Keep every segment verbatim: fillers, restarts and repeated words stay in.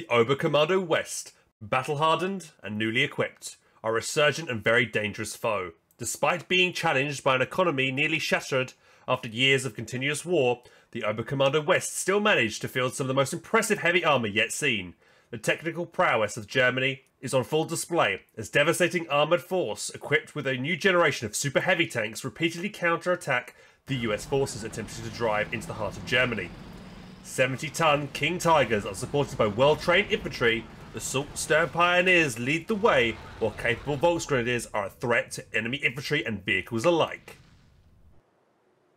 The Oberkommando West, battle-hardened and newly equipped, are a resurgent and very dangerous foe. Despite being challenged by an economy nearly shattered after years of continuous war, the Oberkommando West still managed to field some of the most impressive heavy armour yet seen. The technical prowess of Germany is on full display as devastating armoured force equipped with a new generation of super heavy tanks repeatedly counter-attack the U S forces attempting to drive into the heart of Germany. seventy ton King Tigers are supported by well-trained infantry. The Sturmpioneers lead the way, while capable Volksgrenadiers are a threat to enemy infantry and vehicles alike.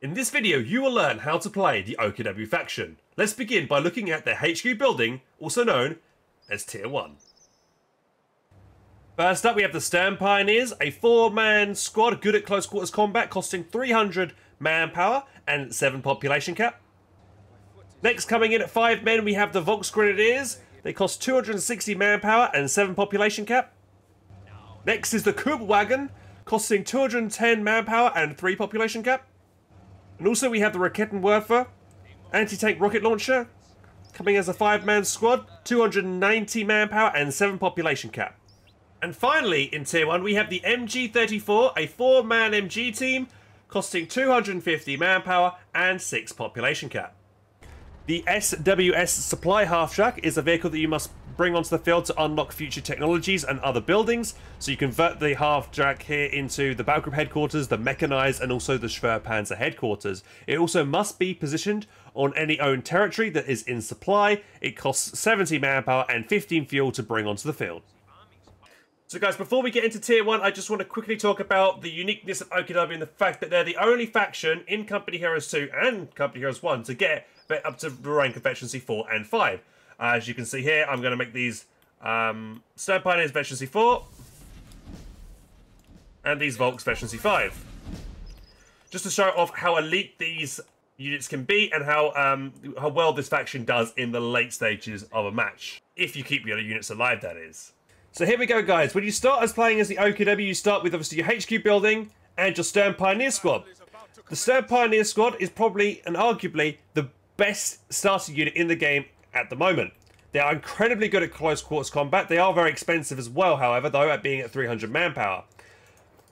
In this video, you will learn how to play the O K W faction. Let's begin by looking at their H Q building, also known as Tier one. First up, we have the Sturmpioneers, a four man squad good at close quarters combat, costing three hundred manpower and seven population cap. Next, coming in at five men, we have the Volksgrenadiers. They cost two hundred sixty manpower and seven population cap. Next is the Kübelwagen, costing two hundred ten manpower and three population cap. And also we have the Raketenwerfer, anti-tank rocket launcher, coming as a five man squad, two hundred ninety manpower and seven population cap. And finally, in Tier one, we have the M G thirty-four, a four man M G team, costing two hundred fifty manpower and six population cap. The S W S Supply Half Track is a vehicle that you must bring onto the field to unlock future technologies and other buildings. So you convert the half track here into the Battle Group Headquarters, the Mechanized, and also the Schwerpanzer Headquarters. It also must be positioned on any owned territory that is in supply. It costs seventy manpower and fifteen fuel to bring onto the field. So guys, before we get into Tier one, I just want to quickly talk about the uniqueness of O K W and the fact that they're the only faction in Company Heroes two and Company Heroes one to get up to the rank of Veterancy four and five. Uh, as you can see here, I'm going to make these um, Sturmpioneers Veterancy four and these Volks Veterancy five. Just to show off how elite these units can be and how, um, how well this faction does in the late stages of a match. If you keep your units alive, that is. So here we go, guys. When you start as playing as the O K W, you start with obviously your H Q building and your Sturmpioneer squad. The Sturmpioneer squad is probably and arguably the best starter unit in the game at the moment. They are incredibly good at close quarters combat. They are very expensive as well, however, though, at being at three hundred manpower.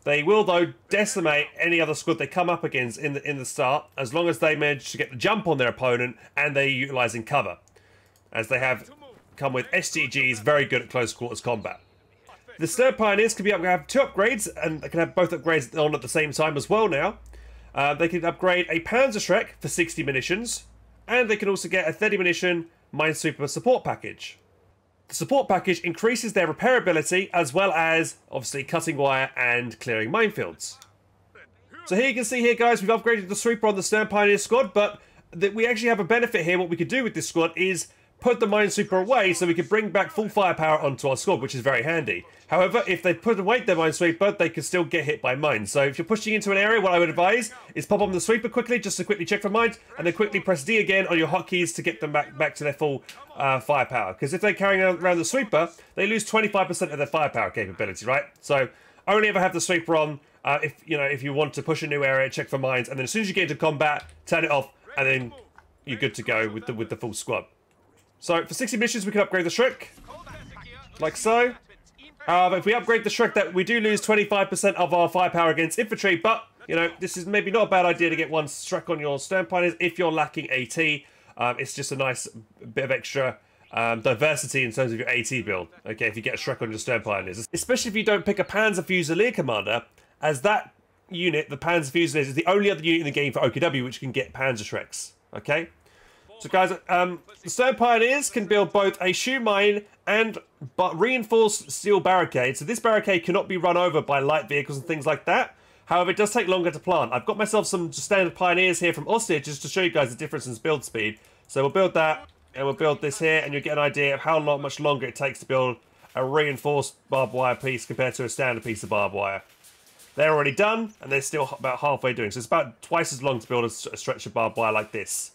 They will, though, decimate any other squad they come up against in the, in the start, as long as they manage to get the jump on their opponent and they're utilising cover, as they have come with S T Gs, very good at close quarters combat. The Sturmpioneers can be up, have two upgrades, and they can have both upgrades on at the same time as well now. Uh, they can upgrade a Panzerschreck for sixty munitions, and they can also get a thirty munition Minesweeper support package. The support package increases their repairability, as well as, obviously, cutting wire and clearing minefields. So here you can see here, guys, we've upgraded the sweeper on the Sturmpioneer squad, but that we actually have a benefit here. What we could do with this squad is put the Minesweeper away so we could bring back full firepower onto our squad, which is very handy. However, if they put away their Minesweeper, they could still get hit by mines. So if you're pushing into an area, what I would advise is pop on the Sweeper quickly, just to quickly check for mines, and then quickly press D again on your hotkeys to get them back, back to their full uh, firepower. Because if they're carrying around the Sweeper, they lose twenty-five percent of their firepower capability, right? So only ever have the Sweeper on uh, if, you know, if you want to push a new area, check for mines, and then as soon as you get into combat, turn it off, and then you're good to go with the, with the full squad. So, for sixty missions, we can upgrade the Shrek, like so. However, uh, if we upgrade the Shrek, that we do lose twenty-five percent of our firepower against infantry, but, you know, this is maybe not a bad idea to get one Shrek on your Sturmpioneers if you're lacking AT. Um, it's just a nice bit of extra um, diversity in terms of your AT build, okay, if you get a Shrek on your Sturmpioneers. Especially if you don't pick a Panzer Fusilier commander, as that unit, the Panzer Fusiliers, is the only other unit in the game for O K W which can get Panzer Shreks, okay? So guys, um, the Sturmpioneers can build both a shoe mine and but reinforced steel barricade. So this barricade cannot be run over by light vehicles and things like that. However, it does take longer to plant. I've got myself some standard Pioneers here from Ostheer just to show you guys the difference in build speed. So we'll build that and we'll build this here and you'll get an idea of how long, much longer it takes to build a reinforced barbed wire piece compared to a standard piece of barbed wire. They're already done and they're still about halfway doing. So it's about twice as long to build a, a stretch of barbed wire like this.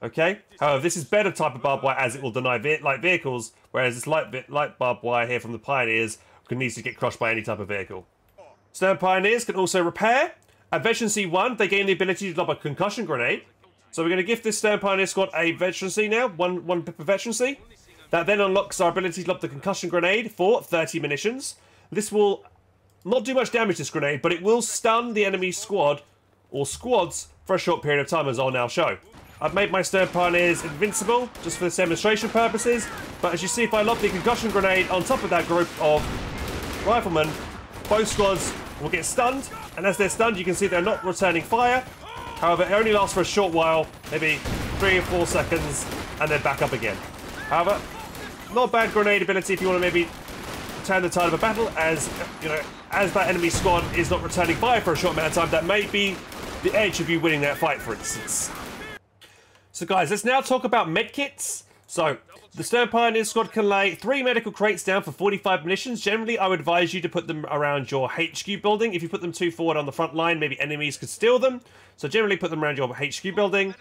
Okay. However, this is better type of barbed wire as it will deny ve light vehicles, whereas this light, light barbed wire here from the Pioneers can easily get crushed by any type of vehicle. Sturmpioneers can also repair. At Veterancy one, they gain the ability to drop a concussion grenade. So we're going to give this Sturmpioneer squad a Veterancy now, one one veterancy. That then unlocks our ability to lob the concussion grenade for thirty munitions. This will not do much damage, this grenade, but it will stun the enemy squad or squads for a short period of time, as I'll now show. I've made my Sturmpioneers invincible just for this demonstration purposes, but as you see, if I lob the concussion grenade on top of that group of riflemen, both squads will get stunned, and as they're stunned, you can see they're not returning fire. However, it only lasts for a short while, maybe three or four seconds, and they're back up again. However, not bad grenade ability if you want to maybe turn the tide of a battle, as you know, as that enemy squad is not returning fire for a short amount of time, that may be the edge of you winning that fight, for instance. So guys, let's now talk about medkits. So, the Sturmpioneer squad can lay three medical crates down for forty-five munitions. Generally, I would advise you to put them around your H Q building. If you put them too forward on the front line, maybe enemies could steal them. So generally put them around your H Q building.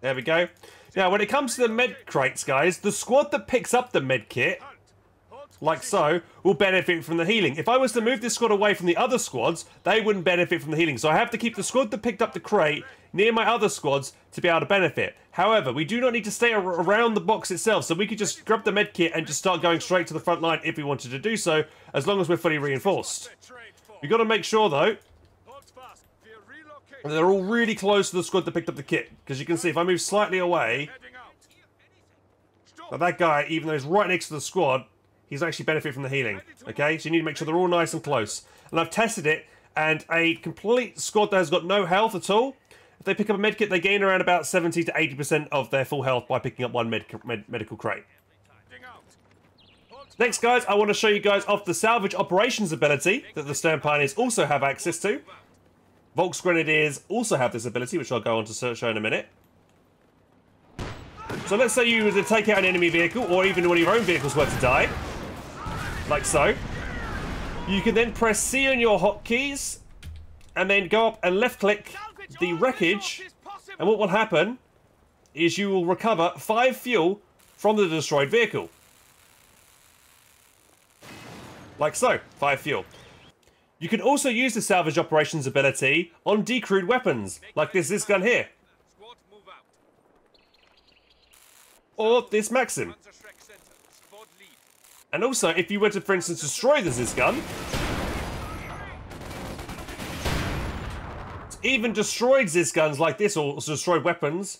There we go. Now, when it comes to the med crates, guys, the squad that picks up the med kit, like so, will benefit from the healing. If I was to move this squad away from the other squads, they wouldn't benefit from the healing. So I have to keep the squad that picked up the crate near my other squads to be able to benefit. However, we do not need to stay ar around the box itself, so we could just grab the med kit and just start going straight to the front line if we wanted to do so, as long as we're fully reinforced. We've got to make sure, though, that they're all really close to the squad that picked up the kit. Because you can see, if I move slightly away, now that guy, even though he's right next to the squad, he's actually benefiting from the healing, okay? So you need to make sure they're all nice and close. And I've tested it, and a complete squad that has got no health at all, if they pick up a medkit, they gain around about seventy to eighty percent of their full health by picking up one med med medical crate. Next, guys, I want to show you guys off the salvage operations ability that the Sturmpioneers also have access to. Volksgrenadiers also have this ability, which I'll go on to show in a minute. So let's say you were to take out an enemy vehicle, or even one of your own vehicles were to die. Like so. You can then press C on your hotkeys and then go up and left click the wreckage, and what will happen is you will recover five fuel from the destroyed vehicle. Like so, five fuel. You can also use the salvage operations ability on decrewed weapons, like this this gun here, or this Maxim. And also, if you were to, for instance, destroy this, this gun, even destroyed Ziz guns like this, or destroyed weapons,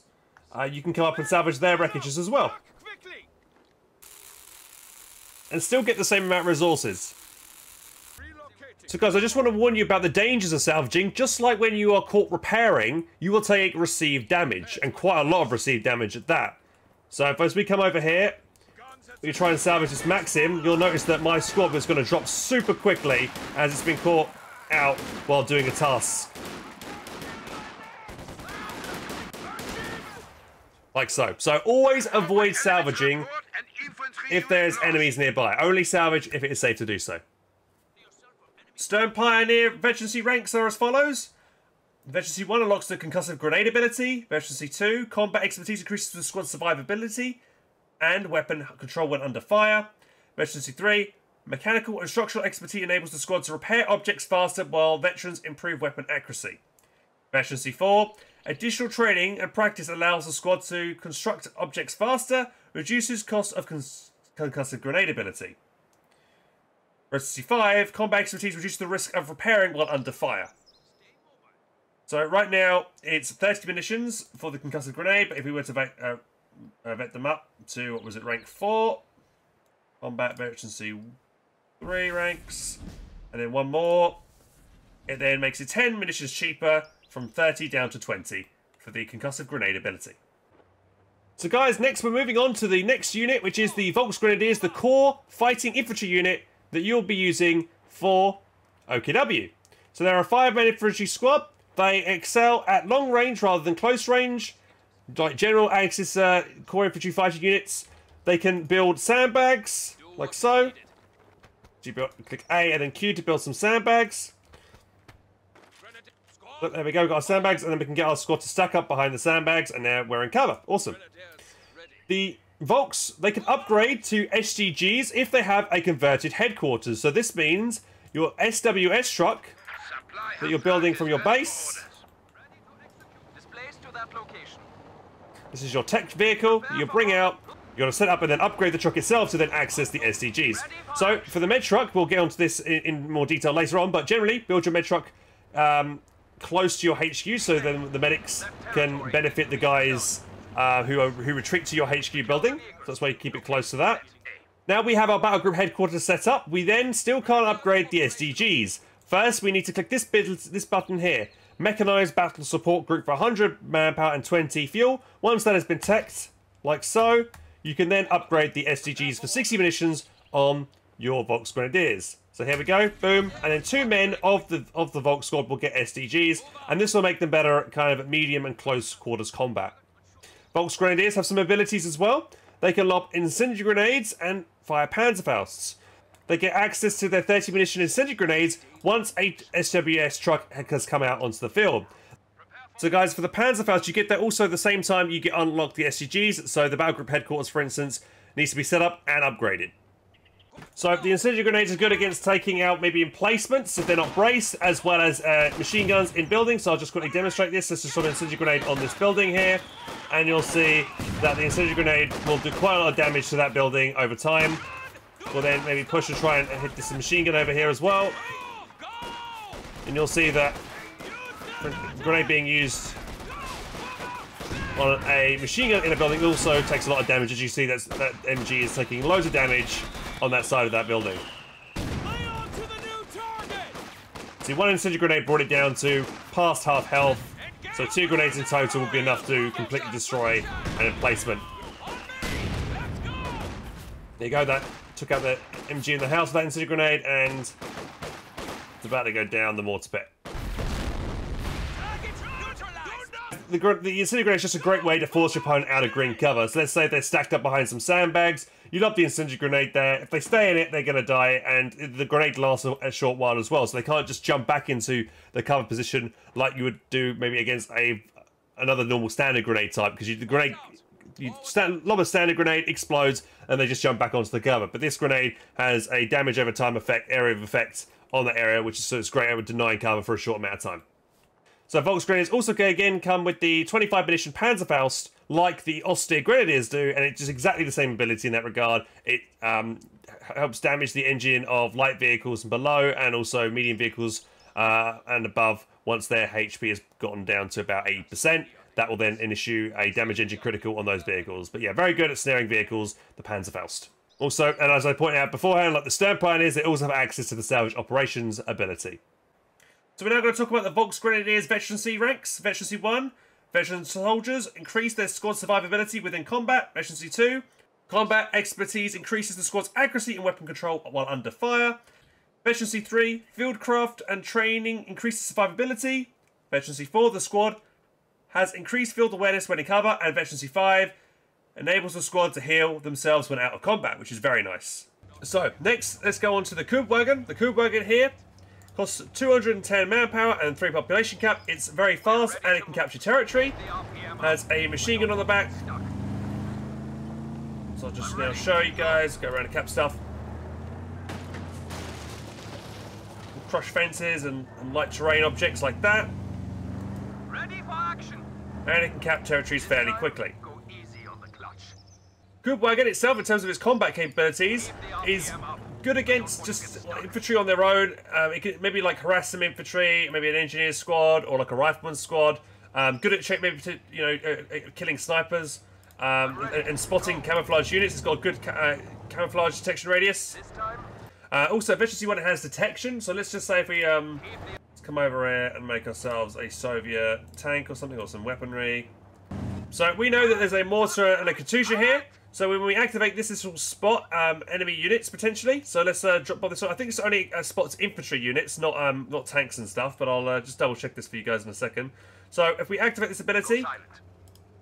uh, you can come up and salvage their wreckages as well. And still get the same amount of resources. So guys, I just want to warn you about the dangers of salvaging. Just like when you are caught repairing, you will take received damage, and quite a lot of received damage at that. So if as we come over here, we try and salvage this Maxim, you'll notice that my squad is going to drop super quickly as it's been caught out while doing a task. Like so. So always avoid salvaging if there's enemies nearby. Only salvage if it is safe to do so. Sturmpioneer veterancy ranks are as follows. Veterancy one unlocks the concussive grenade ability. Veterancy two, combat expertise increases the squad's survivability and weapon control when under fire. Veterancy three, mechanical and structural expertise enables the squad to repair objects faster, while veterans improve weapon accuracy. Veterancy four, additional training and practice allows the squad to construct objects faster, reduces cost of concussive grenade ability. Veterancy five, combat expertise reduces the risk of repairing while under fire. So right now it's thirty munitions for the concussive grenade, but if we were to vet, uh, uh, vet them up to, what was it, rank four, combat veterancy three ranks, and then one more, it then makes it ten munitions cheaper, from thirty down to twenty for the concussive grenade ability. So guys, next we're moving on to the next unit, which is the Volksgrenadiers, the core fighting infantry unit that you'll be using for O K W. So there are five-man infantry squad. They excel at long range rather than close range, like general Axis uh, core infantry fighting units. They can build sandbags, like so. You build, click A and then Q to build some sandbags. Look, there we go, we've got our sandbags, and then we can get our squad to stack up behind the sandbags, and now we're in cover. Awesome. The Volks, they can upgrade to S T Gs if they have a converted headquarters. So this means your S W S truck that you're building from your base This is your tech vehicle that you bring out. You've got to set up and then upgrade the truck itself to then access the S T Gs. So for the med truck, we'll get onto this in, in more detail later on, but generally build your med truck um, close to your H Q so then the medics can benefit the guys uh, who, are, who retreat to your H Q building. So that's why you keep it close to that. Now we have our battle group headquarters set up. We then still can't upgrade the S D Gs. First, we need to click this, bit, this button here. Mechanized battle support group for one hundred manpower and twenty fuel. Once that has been teched, like so, you can then upgrade the S D Gs for sixty munitions on your Volksgrenadiers. So here we go, boom. And then two men of the of the Volk squad will get S D Gs, and this will make them better at kind of at medium and close quarters combat. Volksgrenadiers have some abilities as well. They can lob incendiary grenades and fire Panzerfausts. They get access to their thirty munition incendiary grenades once a S W S truck has come out onto the field. So guys, for the Panzerfaust, you get that also at the same time you get unlocked the S T Gs, so the battle group headquarters, for instance, needs to be set up and upgraded. So the incendiary grenades are good against taking out maybe emplacements if they're not braced, as well as uh, machine guns in buildings. So I'll just quickly demonstrate this. This is sort of incendiary grenade on this building here, and you'll see that the incendiary grenade will do quite a lot of damage to that building over time. We'll then maybe push and try and hit this machine gun over here as well, and you'll see that grenade being used on a machine gun in a building also takes a lot of damage. As you see, that's, that M G is taking loads of damage on that side of that building. Lay on to the new target. See, one incendiary grenade brought it down to past half health, so two grenades in total will be enough to completely destroy an emplacement. There you go, that took out the M G in the house with that incendiary grenade, and it's about to go down the mortar pit. The, the incendiary grenade is just a great way to force your opponent out of green cover. So let's say they're stacked up behind some sandbags. You lob the incendiary grenade there. If they stay in it, they're going to die, and the grenade lasts a, a short while as well. So they can't just jump back into the cover position like you would do maybe against a another normal standard grenade type, because you, the grenade, you stand, lob a standard grenade, explodes, and they just jump back onto the cover. But this grenade has a damage over time effect, area of effect on the area, which is so it's great at denying cover for a short amount of time. So Volksgrenadiers also again come with the twenty-five munition Panzerfaust, like the Ostheer Grenadiers do, and it's just exactly the same ability in that regard. It um, helps damage the engine of light vehicles and below, and also medium vehicles uh, and above. Once their H P has gotten down to about eighty percent, that will then issue a damage engine critical on those vehicles. But yeah, very good at snaring vehicles, the Panzerfaust. Also, and as I pointed out beforehand, like the Sturmpioneers, they also have access to the salvage operations ability. So we're now going to talk about the Volksgrenadiers Veterancy ranks. Veterancy one, veteran soldiers increase their squad survivability within combat. Veterancy two, combat expertise increases the squad's accuracy and weapon control while under fire. Veterancy three, fieldcraft and training increases survivability. Veterancy four, the squad has increased field awareness when in cover. And Veterancy five, enables the squad to heal themselves when out of combat, which is very nice. So next, let's go on to the Kübelwagen. The Kübelwagen here costs two hundred ten manpower and three population cap. It's very fast and it can capture territory. Has a machine gun on the back. So I'll just now show you guys. Go around and cap stuff. Crush fences and, and light terrain objects like that. And it can cap territories fairly quickly. Kübelwagen itself, in terms of its combat capabilities, is good against just infantry on their own. Um, it could maybe like harass some infantry, maybe an engineer squad or like a rifleman squad. Um, good at check, maybe to, you know, uh, uh, killing snipers um, and, and spotting camouflage units. It's got a good ca uh, camouflage detection radius. Uh, also, efficiency when it has detection. So let's just say if we um, let's come over here and make ourselves a Soviet tank or something, or some weaponry. So we know that there's a mortar and a Katusha here. So when we activate this, this will spot um, enemy units potentially. So let's uh, drop by this one. I think it's only uh, spots infantry units, not um, not tanks and stuff. But I'll uh, just double check this for you guys in a second. So if we activate this ability,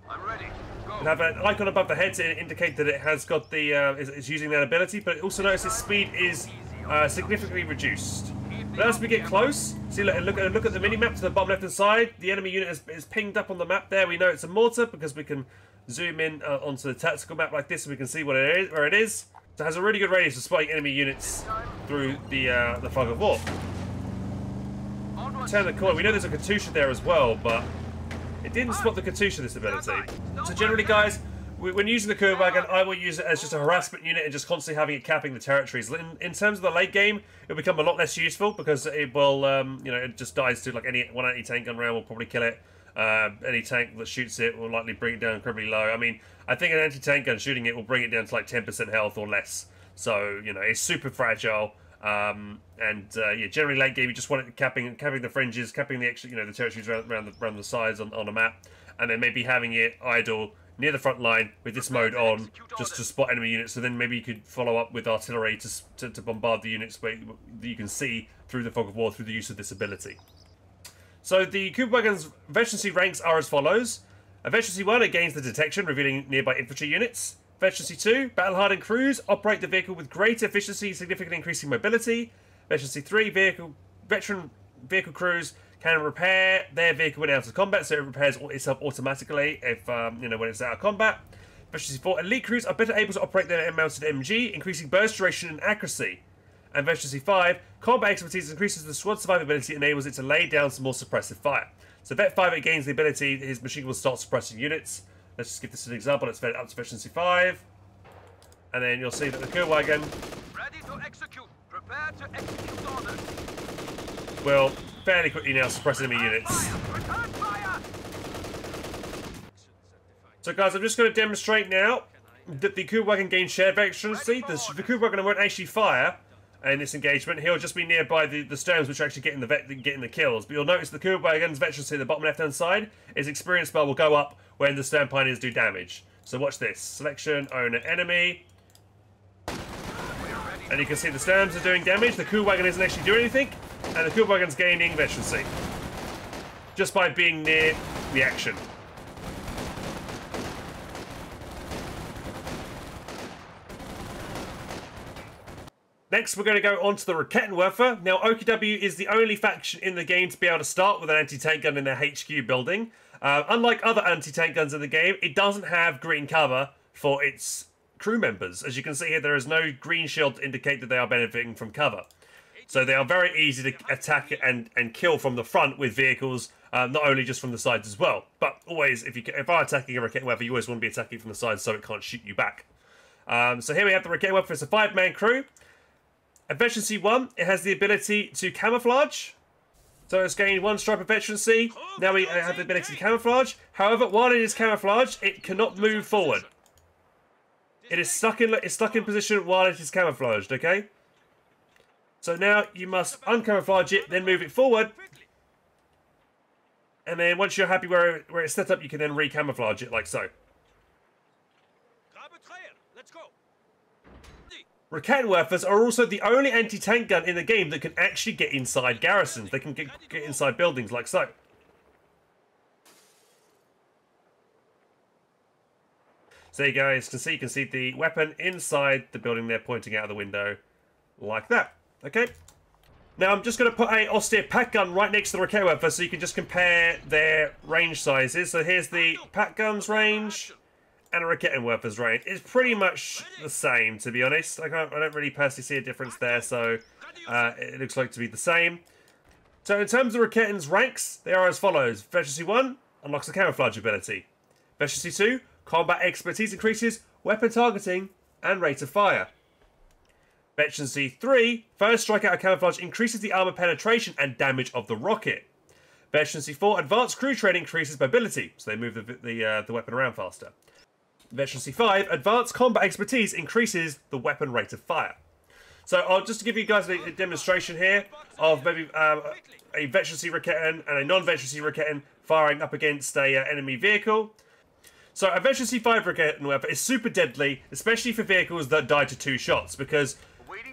I'm ready. Go. And have an icon above the head to indicate that it has got the uh, is, is using that ability. But also notice its speed is uh, significantly reduced. But as we get close, see look look, look at the mini map to the bottom left hand side. The enemy unit is, is pinged up on the map there. We know it's a mortar because we can zoom in uh, onto the tactical map like this, and we can see what it is, where it is. So it has a really good radius for spotting enemy units through the uh, the fog of war. Turn the corner. We know there's a Katusha there as well, but It didn't spot the Katusha, this ability. So generally, guys, when using the Kübelwagen, I will use it as just a harassment unit and just constantly having it capping the territories. In, in terms of the late game, it'll become a lot less useful because it will, um, you know, it just dies to like any one anti-tank gun round will probably kill it. Uh, any tank that shoots it will likely bring it down incredibly low. I mean, I think an anti-tank gun shooting it will bring it down to like ten percent health or less. So, you know, it's super fragile. Um, and uh, yeah, generally late game, you just want it capping, capping the fringes, capping the extra, you know, the territories around, around the around the sides on, on a map, and then maybe having it idle near the front line with this mode on, just to spot enemy units. So then maybe you could follow up with artillery to to, to bombard the units where you can see through the fog of war through the use of this ability. So the Kübelwagen's veterancy ranks are as follows: a veterancy one, it gains the detection, revealing nearby infantry units. Veterancy two, battle-hardened crews operate the vehicle with greater efficiency, significantly increasing mobility. Veterancy three, vehicle, veteran vehicle crews can repair their vehicle when out of combat, so it repairs itself automatically if um, you know when it's out of combat. Veterancy four, elite crews are better able to operate their mounted M G, increasing burst duration and accuracy. And Veterancy five, combat expertise increases the squad's survivability, enables it to lay down some more suppressive fire. So Vet five, it gains the ability his machine will start suppressing units. Let's just give this an example. Let's fed it up to efficiency five. And then you'll see that the Kübelwagen will fairly quickly now suppress enemy units. So guys, I'm just going to demonstrate now that the Kübelwagen gains shared veterancy. The, the Kübelwagen won't actually fire in this engagement. He'll just be nearby the, the Sturms, which are actually getting the, vet, getting the kills. But you'll notice the Kübelwagen's veterancy at the bottom left-hand side, his experience bar will go up when the Sturmpioneers do damage. So watch this. Selection, owner, enemy. And you can see the Sturms are doing damage. The Kübelwagen isn't actually doing anything. And the Kübelwagen's gaining veterancy just by being near the action. Next, we're going to go on to the Raketenwerfer. Now, O K W is the only faction in the game to be able to start with an anti-tank gun in their H Q building. Uh, unlike other anti-tank guns in the game, it doesn't have green cover for its crew members. As you can see here, there is no green shield to indicate that they are benefiting from cover. So they are very easy to attack and, and kill from the front with vehicles, um, not only just from the sides as well. But always, if you if are attacking a Raketenwerfer, you always want to be attacking from the sides so it can't shoot you back. Um, so here we have the Raketenwerfer. It's a five-man crew. At veterancy one, it has the ability to camouflage. So it's gained one stripe of veterancy. Now we have the ability to camouflage. However, while it is camouflaged, it cannot move forward. It is stuck in, it's stuck in position while it is camouflaged, okay? So now you must uncamouflage it, then move it forward. And then once you're happy where, where it's set up, you can then re-camouflage it like so. Raketenwerfers are also the only anti-tank gun in the game that can actually get inside garrisons. They can get, get inside buildings like so. So there you guys can see, you can see the weapon inside the building there pointing out of the window like that. Okay. Now I'm just going to put a Ostheer pack gun right next to the Raketenwerfer so you can just compare their range sizes. So here's the pack gun's range and a Raketenwerfer's range. It's pretty much the same, to be honest. I, can't, I don't really personally see a difference there, so uh, it looks like to be the same. So in terms of Raketen's ranks, they are as follows. Veterancy one unlocks the camouflage ability. Veterancy two, combat expertise increases, weapon targeting, and rate of fire. Veterancy three, first strike out of camouflage increases the armor penetration and damage of the rocket. Veterancy four, advanced crew training increases mobility, so they move the, the, uh, the weapon around faster. Veterancy five, advanced combat expertise increases the weapon rate of fire. So I'll just give you guys a, a demonstration here of maybe um, a veterancy Raketen and a non-veterancy Raketen firing up against a uh, enemy vehicle. So a veterancy five Raketenwerfer is super deadly, especially for vehicles that die to two shots, because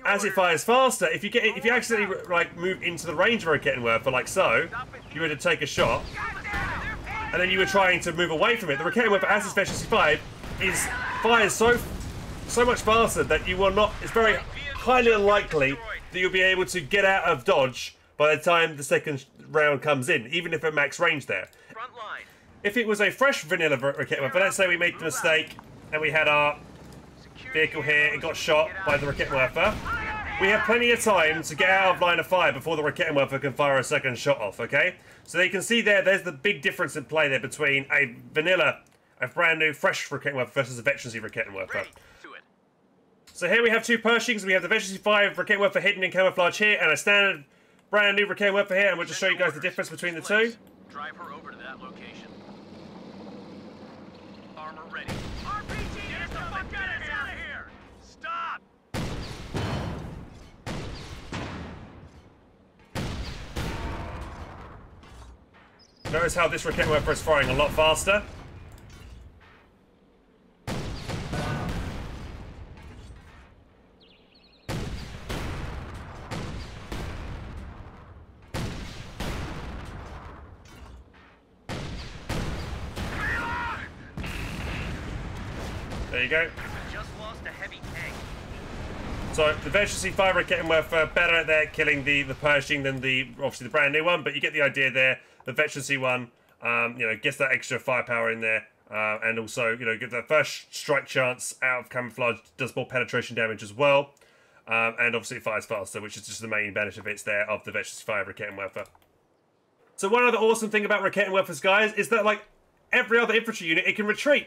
as it fires faster, if you get if you accidentally like move into the range of a Raketenwerfer like so, you were to take a shot, and then you were trying to move away from it. The Raketenwerfer, as its veterancy five, is fires so so much faster that you will not, it's very highly unlikely that you'll be able to get out of dodge by the time the second round comes in, even if at max range there. If it was a fresh vanilla Raketenwerfer, let's say we made the mistake and we had our vehicle here, it got shot by the Raketenwerfer, We have plenty of time to get out of line of fire before the Raketenwerfer can fire a second shot off, okay? So they can see there, there's the big difference in play there between a vanilla, a brand new, fresh Raketenwerfer versus a veterancy Raketenwerfer. So here we have two Pershings. We have the veterancy five Raketenwerfer hidden in camouflage here, and a standard brand new Raketenwerfer here, and we'll just show you guys the difference between the two. Drive her over to that location. Armor ready. R P G! Get the fuck out of here! Stop! Notice how this Raketenwerfer is firing a lot faster. There you go. Just lost a heavy tank. So the veterancy five Raketenwerfer better at there killing the the Pershing than the obviously the brand new one, but you get the idea there. The veterancy one, um, you know, gets that extra firepower in there, uh, and also you know get that first strike chance out of camouflage, does more penetration damage as well, um, and obviously it fires faster, which is just the main benefits there of the veterancy five Raketenwerfer. So one other awesome thing about Raketenwerfers, guys, is that like every other infantry unit, it can retreat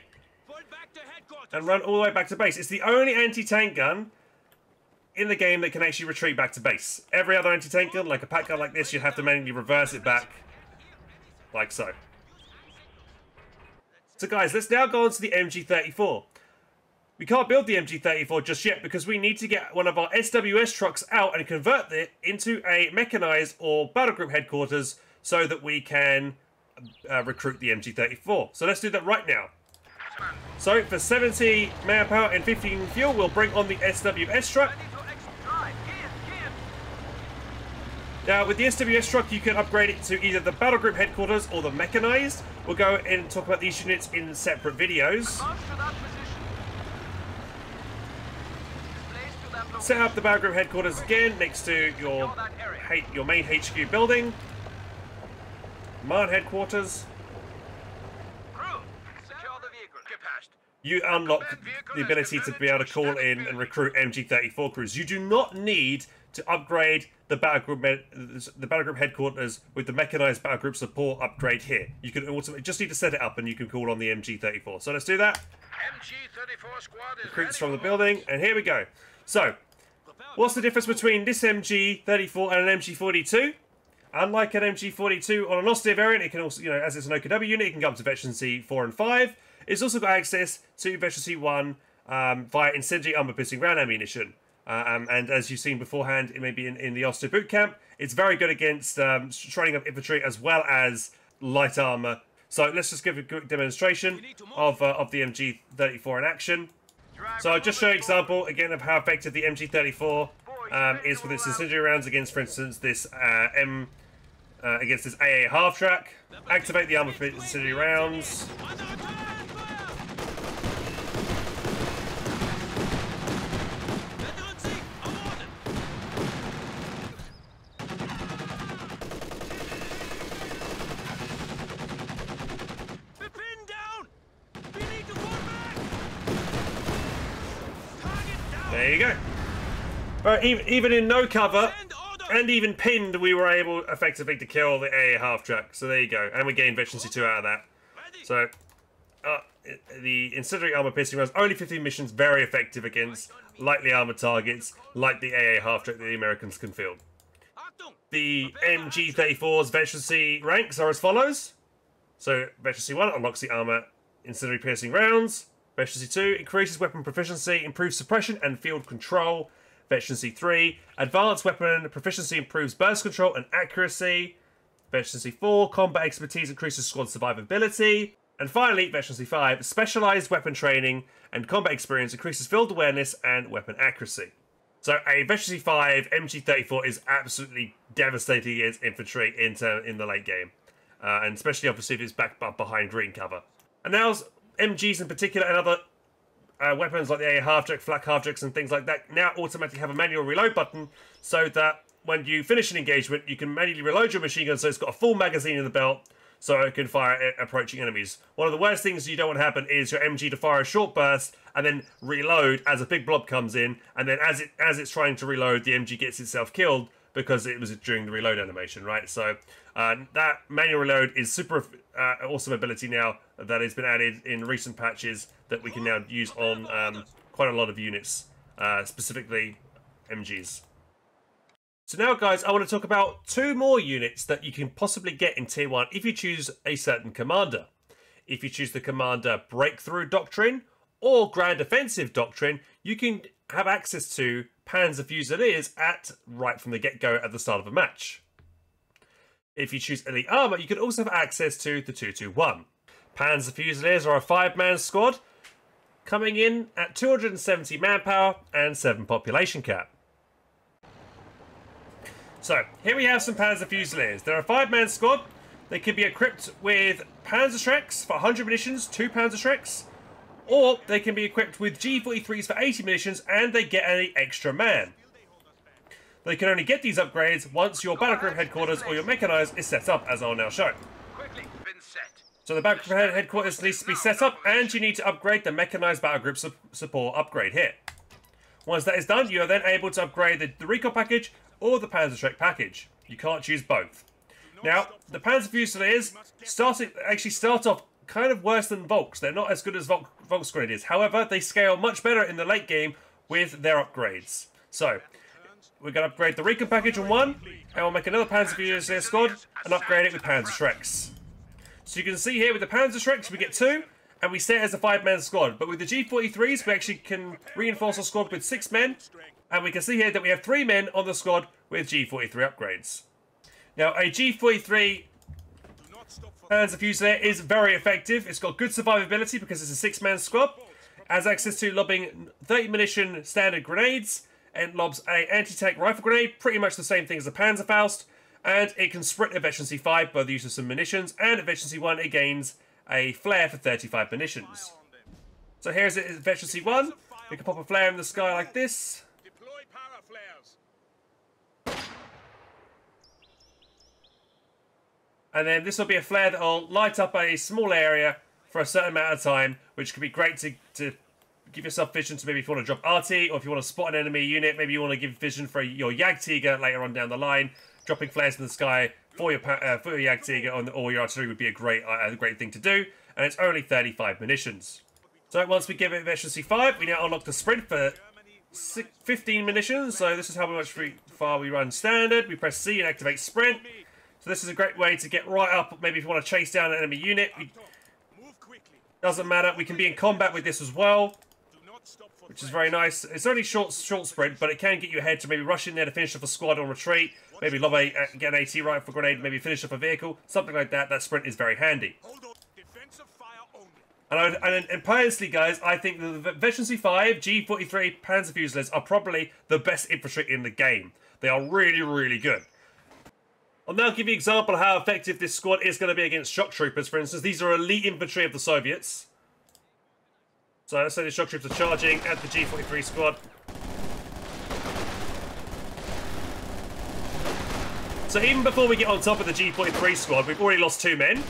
and run all the way back to base. It's the only anti-tank gun in the game that can actually retreat back to base. Every other anti-tank gun, like a pack gun like this, you'd have to manually reverse it back, like so. So guys, let's now go on to the M G thirty-four. We can't build the M G thirty-four just yet because we need to get one of our S W S trucks out and convert it into a mechanized or battle group headquarters so that we can uh, recruit the M G thirty-four. So let's do that right now. So, for seventy manpower and fifteen fuel, we'll bring on the S W S truck. Now, with the S W S truck, you can upgrade it to either the Battle Group Headquarters or the Mechanized. We'll go and talk about these units in separate videos. Set up the Battle Group Headquarters again next to your, your main H Q building. Command Headquarters. You unlock the ability to be able to call in and recruit M G thirty-four crews. You do not need to upgrade the battle group, the battle group headquarters with the mechanized battle group support upgrade here. You can ultimately just need to set it up and you can call on the M G thirty-four. So let's do that. M G thirty-four squad is recruits from the building, and here we go. So, what's the difference between this M G thirty-four and an M G forty-two? Unlike an M G forty-two on an Ostheer variant, it can also, you know, as it's an O K W unit, it can go up to veterancy four and five. It's also got access to veterancy one um, via incendiary armor-piercing round ammunition. Um, and as you've seen beforehand, it may be in, in the Ostheer boot camp. It's very good against um, training up infantry as well as light armor. So let's just give a quick demonstration of uh, of the M G thirty-four in action. So I'll just show you an example again of how effective the M G thirty-four um, is with its incendiary rounds against, for instance, this uh, M. Uh, against this A A half track. Activate the armor-piercing incendiary rounds. There you go. Right, even, even in no cover, and even pinned, we were able effectively to kill the A A half-track. So there you go. And we gained veterancy two out of that. So, uh, the incendiary armor-piercing rounds, only fifteen missions, very effective against lightly armoured targets like the A A half-track that the Americans can field. The M G thirty-four's veterancy ranks are as follows. So, veterancy one unlocks the armour incendiary piercing rounds. Veterancy two increases weapon proficiency, improves suppression and field control. Veterancy three advanced weapon proficiency improves burst control and accuracy. Veterancy four combat expertise increases squad survivability. And finally, veterancy five specialized weapon training and combat experience increases field awareness and weapon accuracy. So a veterancy five M G thirty-four is absolutely devastating against infantry in, in the late game. Uh, and especially obviously if it's backed up behind green cover. And now M Gs in particular and other uh, weapons like the A A half-track, flak half-tracks and things like that now automatically have a manual reload button so that when you finish an engagement, you can manually reload your machine gun so it's got a full magazine in the belt so it can fire at approaching enemies. One of the worst things you don't want to happen is your M G to fire a short burst and then reload as a big blob comes in, and then as it as it's trying to reload, the M G gets itself killed because it was during the reload animation, right? So uh, that manual reload is super uh, awesome ability now that has been added in recent patches that we can now use on um, quite a lot of units, uh, specifically M Gs. So now, guys, I want to talk about two more units that you can possibly get in Tier one if you choose a certain commander. If you choose the commander Breakthrough Doctrine or Grand Offensive Doctrine, you can have access to Panzer Fusiliers at right from the get-go at the start of a match. If you choose Elite Armour, you can also have access to the two two one. Panzer Fusiliers are a five-man squad coming in at two hundred seventy manpower and seven population cap. So here we have some Panzer Fusiliers. They're a five-man squad. They could be equipped with Panzerschrecks for one hundred munitions, two Panzerschrecks, or they can be equipped with G forty-threes for eighty munitions, and they get an extra man. They can only get these upgrades once your battlegroup headquarters or your mechanized is set up, as I'll now show. So the battlegroup headquarters needs to be set up, and you need to upgrade the mechanized battlegroup su support upgrade here. Once that is done, you are then able to upgrade the, the recoil package or the Panzerschreck package. You can't choose both. Now, the Panzer Fusiliers started, actually start off kind of worse than Volks. They're not as good as Volk, Volksgrenadiers. However, they scale much better in the late game with their upgrades. So, we're going to upgrade the Recon package on one, and we'll make another Panzer Fusilier squad and upgrade it with Panzerschrecks. So you can see here with the Panzerschrecks we get two, and we set it as a five-man squad. But with the G forty-threes, we actually can reinforce our squad with six men, and we can see here that we have three men on the squad with G forty-three upgrades. Now, a G forty-three Panzer Fusilier is very effective. It's got good survivability because it's a six-man squad. Has access to lobbing thirty munition standard grenades and lobs a anti-tank rifle grenade, pretty much the same thing as a Panzerfaust. And it can sprint efficiency five by the use of some munitions, and efficiency one it gains a flare for thirty-five munitions. So here's it, efficiency one. We can pop a flare in the sky like this. And then this will be a flare that will light up a small area for a certain amount of time, which could be great to, to give yourself vision to maybe if you want to drop R T, or if you want to spot an enemy unit, maybe you want to give vision for your Jagdtiger later on down the line. Dropping flares in the sky for your, uh, for your Jagdtiger on the, or your artillery would be a great, uh, a great thing to do. And it's only thirty-five munitions. So once we give it efficiency five, we now unlock the sprint for fifteen munitions. So this is how much we, far we run standard. We press C and activate sprint. So this is a great way to get right up, maybe if you want to chase down an enemy unit. We, doesn't matter, we can be in combat with this as well, which is very nice. It's only short short sprint, but it can get you ahead to maybe rush in there to finish off a squad on retreat, maybe lob a, get an AT rifle grenade, maybe finish off a vehicle, something like that. That sprint is very handy. And, I would, and, and personally, guys, I think that the Efficiency five G forty-three Panzer Fusiliers are probably the best infantry in the game. They are really, really good. I'll now give you an example of how effective this squad is going to be against shock troopers, for instance. These are elite infantry of the Soviets. So let's say the shock troopers are charging at the G forty-three squad. So even before we get on top of the G forty-three squad, we've already lost two men.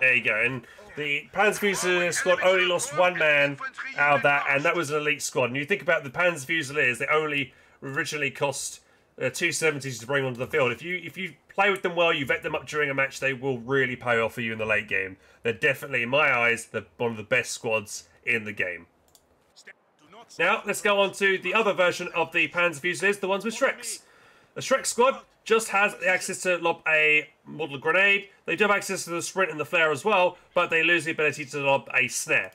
There you go. And the Panzer Fusilier squad only lost one man out of that, and that was an elite squad. And you think about the Panzer Fusiliers, they only originally cost uh, two seventies to bring onto the field. If you if you play with them well, you vet them up during a match, they will really pay off for you in the late game. They're definitely, in my eyes, the, one of the best squads in the game. Now, let's go on to the other version of the Panzer Fusiliers, the ones with Shreks. The Shrek squad just has the access to lob a model grenade. They do have access to the sprint and the flare as well, but they lose the ability to lob a snare.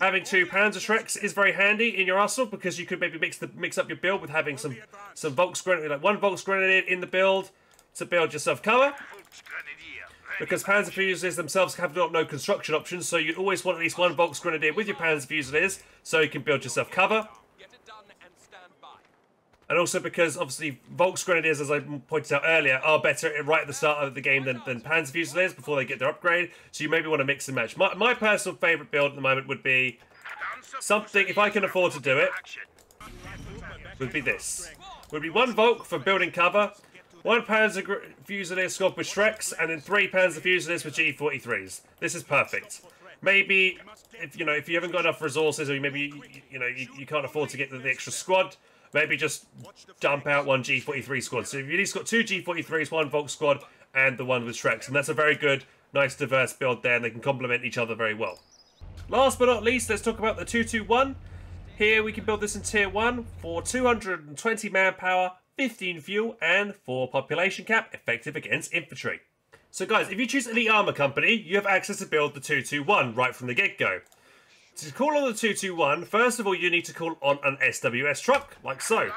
Having two Panzerschrecks is very handy in your arsenal, because you could maybe mix the mix up your build with having some some Volksgrenadier, like one Volksgrenadier in the build to build yourself cover. Because Panzer Fusiliers themselves have not no construction options, so you always want at least one Volksgrenadier with your Panzer Fusiliers so you can build yourself cover. And also because, obviously, Volksgrenadiers, as I pointed out earlier, are better right at the start of the game than, than Panzer Fusiliers before they get their upgrade. So you maybe want to mix and match. My, my personal favourite build at the moment would be Something, if I can afford to do it, would be this. Would be one Volk for building cover, one Panzer Fusilier squad with Shreks, and then three Panzer Fusiliers with G forty-threes. This is perfect. Maybe, if you know, if you haven't got enough resources, or maybe you, you know you, you can't afford to get the, the extra squad, maybe just dump out one G forty-three squad. So you've at least got two G forty-threes, one Volk squad, and the one with Shreks, and that's a very good, nice, diverse build there, and they can complement each other very well. Last but not least, let's talk about the two two one. Here we can build this in tier one for two hundred twenty manpower, fifteen fuel, and four population cap, effective against infantry. So guys, if you choose Elite Armour Company, you have access to build the two two one right from the get-go. To call on the two two one, first of all you need to call on an S W S truck, like so.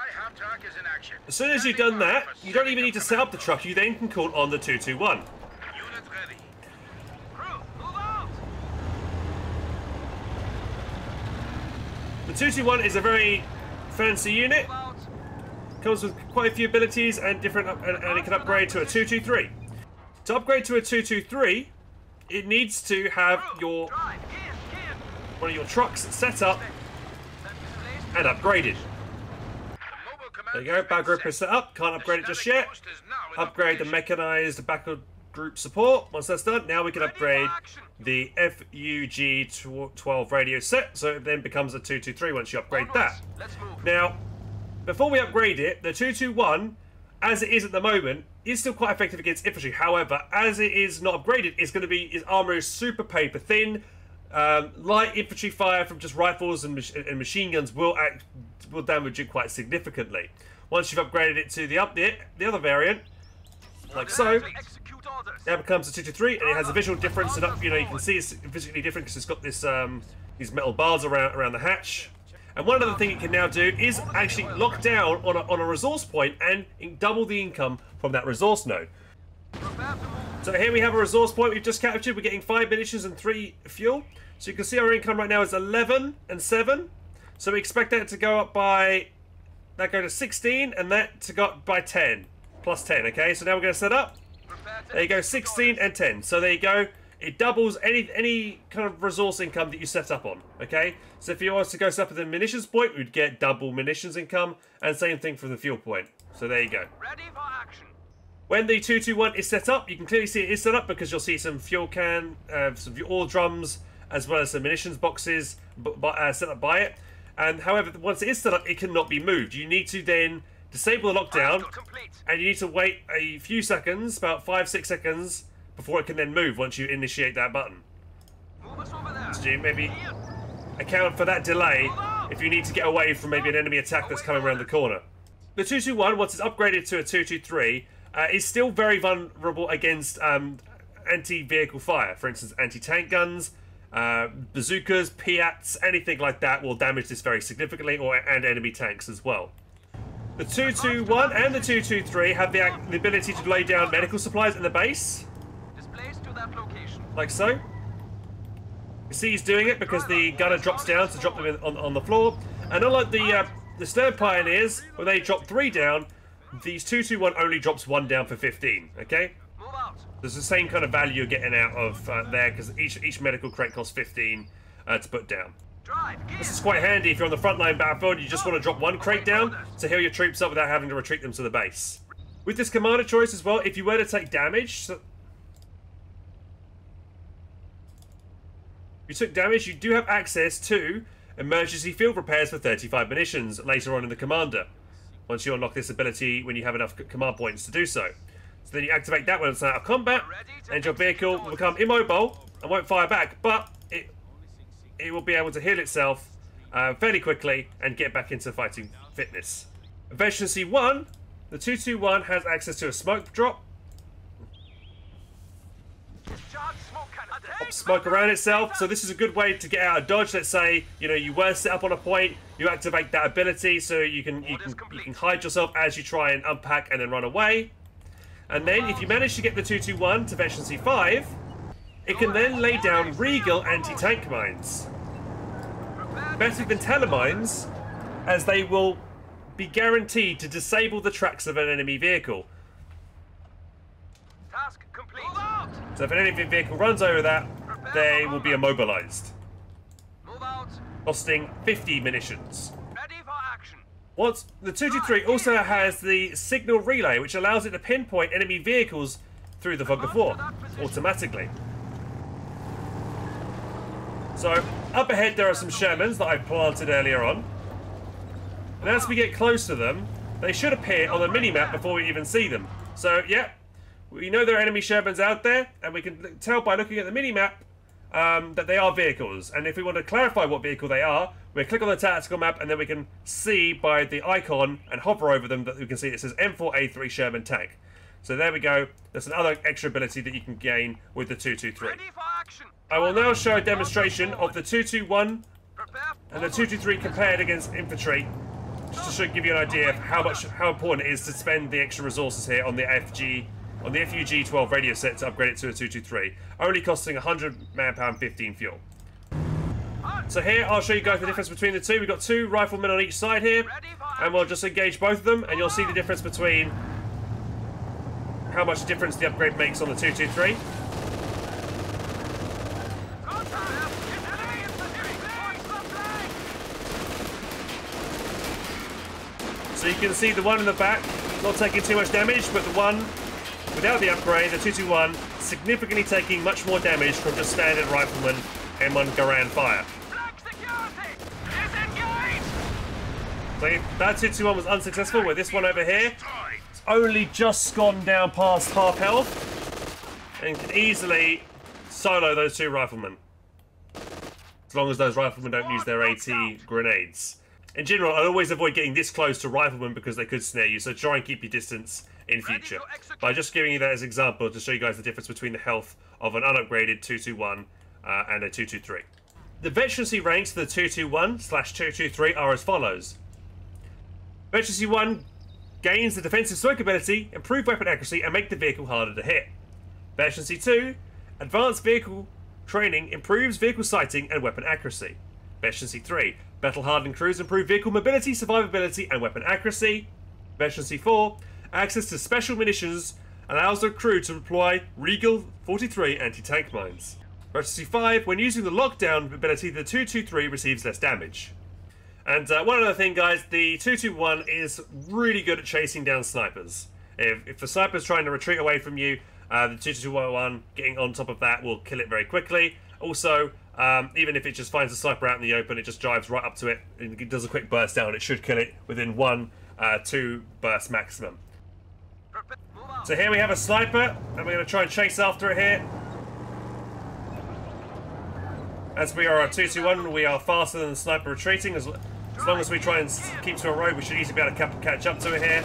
As soon as you've done that, you don't even need to set up the truck, you then can call on the two two one. The two two one is a very fancy unit, comes with quite a few abilities and different, and, and it can upgrade to a two two three. To upgrade to a two two three, it needs to have your one of your trucks set up and upgraded. There you go, back group is set up, can't upgrade it just yet. Upgrade the mechanised back group support. Once that's done, now we can upgrade the F U G twelve radio set, so it then becomes a two two three once you upgrade that. Now, before we upgrade it, the two two one, as it is at the moment, is still quite effective against infantry. However, as it is not upgraded, it's going to be, its armour is super paper thin. Um, light infantry fire from just rifles and, mach and machine guns will act, will damage it quite significantly. Once you've upgraded it to the up the, the other variant, like so, now becomes a two two three, and it has a visual difference. And up, you know, you can see it's physically different because it's got this um, these metal bars around around the hatch. And one other thing it can now do is actually lock down on a, on a resource point and double the income from that resource node. So here we have a resource point we've just captured. We're getting five munitions and three fuel. So you can see our income right now is eleven and seven. So we expect that to go up by, that go to sixteen, and that to go up by ten. Plus ten, okay? So now we're going to set up. There you go, sixteen and ten. So there you go. It doubles any any kind of resource income that you set up on, okay? So if you want to go set up at the munitions point, we'd get double munitions income, and same thing for the fuel point. So there you go. Ready for action. When the two two one is set up, you can clearly see it is set up because you'll see some fuel can, uh, some oil drums, as well as some munitions boxes uh, set up by it. And however, once it is set up, it cannot be moved. You need to then disable the lockdown, and you need to wait a few seconds, about five, six seconds, before it can then move once you initiate that button. So you maybe account for that delay if you need to get away from maybe an enemy attack that's coming around the corner. The two two one, once it's upgraded to a two two three, uh, is still very vulnerable against um, anti-vehicle fire. For instance, anti-tank guns, uh, bazookas, P A Ts, anything like that will damage this very significantly, or and enemy tanks as well. The two two one and the two two three have the, the ability to lay down medical supplies in the base. Like so. You see he's doing it because the gunner drops down to drop them in, on, on the floor. And unlike the, uh, the Sturmpioneers, where they drop three down, these two two one only drops one down for fifteen, okay? There's the same kind of value you're getting out of uh, there, because each, each medical crate costs fifteen uh, to put down. This is quite handy if you're on the frontline battlefield, you just want to drop one crate down to heal your troops up without having to retreat them to the base. With this commander choice as well, if you were to take damage, so if you took damage, you do have access to emergency field repairs for thirty-five munitions later on in the commander, once you unlock this ability when you have enough command points to do so. So then you activate that when it's out of combat, and your vehicle will become immobile and won't fire back, but it, it will be able to heal itself uh, fairly quickly and get back into fighting fitness. Efficiency one, the two two one has access to a smoke drop. Smoke around itself, so this is a good way to get out of dodge. Let's say you know you were set up on a point, you activate that ability so you can you can, you can hide yourself as you try and unpack and then run away. And then if you manage to get the two two one to efficiency five, it can then lay down regal anti-tank mines, better than telemines, as they will be guaranteed to disable the tracks of an enemy vehicle. So if an enemy vehicle runs over that, they will be immobilized. costing fifty munitions. Ready for action. Once the two two three also has the signal relay, which allows it to pinpoint enemy vehicles through the fog of war automatically. So up ahead there are some Shermans that I planted earlier on, and as we get close to them they should appear on the mini-map before we even see them. So yeah, we know there are enemy Shermans out there, and we can tell by looking at the mini-map um, that they are vehicles, and if we want to clarify what vehicle they are, we click on the tactical map and then we can see by the icon and hover over them that we can see it says M four A three Sherman tank. So there we go, that's another extra ability that you can gain with the two two three. I will now show a demonstration of the two two one and the two two three compared against infantry, just to give you an idea of how much how important it is to spend the extra resources here on the F G, on the F U G twelve radio set to upgrade it to a two two three, only costing one hundred man-pound fifteen fuel. So here I'll show you guys the difference between the two. We've got two riflemen on each side here, and we'll just engage both of them and you'll see the difference between how much difference the upgrade makes on the two two three. So you can see the one in the back not taking too much damage, but the one without the upgrade, the two two one, significantly taking much more damage from just standard rifleman M one Garand fire. So that two two one was unsuccessful, where this one over here has only just gone down past half health and can easily solo those two riflemen, as long as those riflemen don't use their AT grenades. In general, I always avoid getting this close to riflemen because they could snare you, so try and keep your distance in future. But I'm just giving you that as an example to show you guys the difference between the health of an unupgraded two two one uh, and a two two three. The veterancy ranks for the two two one slash two two three are as follows. Veterancy one gains the defensive smoke ability, improved weapon accuracy, and make the vehicle harder to hit. Veterancy two, advanced vehicle training improves vehicle sighting and weapon accuracy. Veterancy three, battle-hardened crews improve vehicle mobility, survivability, and weapon accuracy. Veterancy four, access to special munitions allows the crew to deploy Regal forty-three anti-tank mines. Veterancy five, when using the lockdown ability, the two two three receives less damage. And uh, one other thing, guys, the two two one is really good at chasing down snipers. If, if the sniper's trying to retreat away from you, uh, the two two one getting on top of that will kill it very quickly. Also, Um, even if it just finds a sniper out in the open, it just drives right up to it and it does a quick burst down. It should kill it within one, uh, two bursts maximum. So here we have a sniper, and we're going to try and chase after it here. As we are a two two one, we are faster than the sniper retreating. As, as long as we try and keep to a road, we should easily be able to catch up to it here.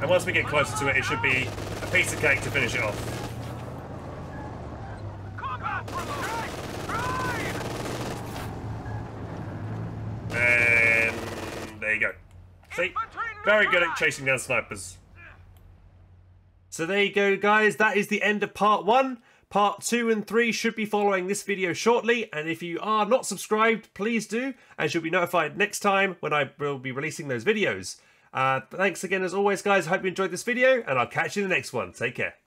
And once we get closer to it, it should be a piece of cake to finish it off. And there you go. See, very good at chasing down snipers. So there you go, guys. That is the end of part one. Part two and three should be following this video shortly. And if you are not subscribed, please do, and you'll be notified next time when I will be releasing those videos. Uh, thanks again, as always, guys. Hope you enjoyed this video, and I'll catch you in the next one. Take care.